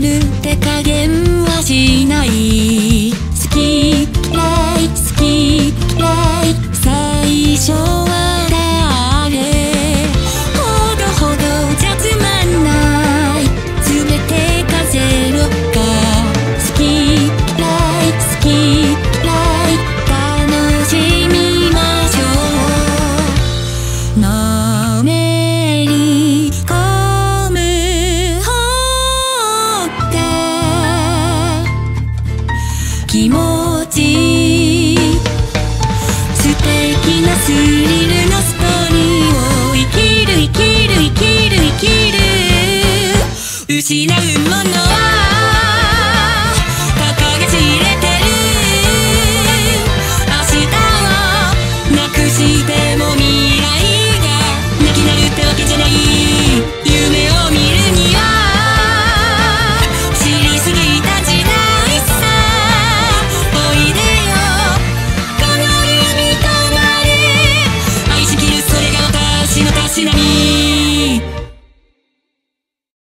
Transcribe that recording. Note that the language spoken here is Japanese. れぬ手加減はしない。好き嫌い好き嫌い最初は誰ほどほどじゃつまんない。全てかゼロか好き嫌い好き嫌い楽しみましょう。のめり込む方が気持ちいい。素敵なスリルのストーリーを生きる生きる生きる生きる。失うもの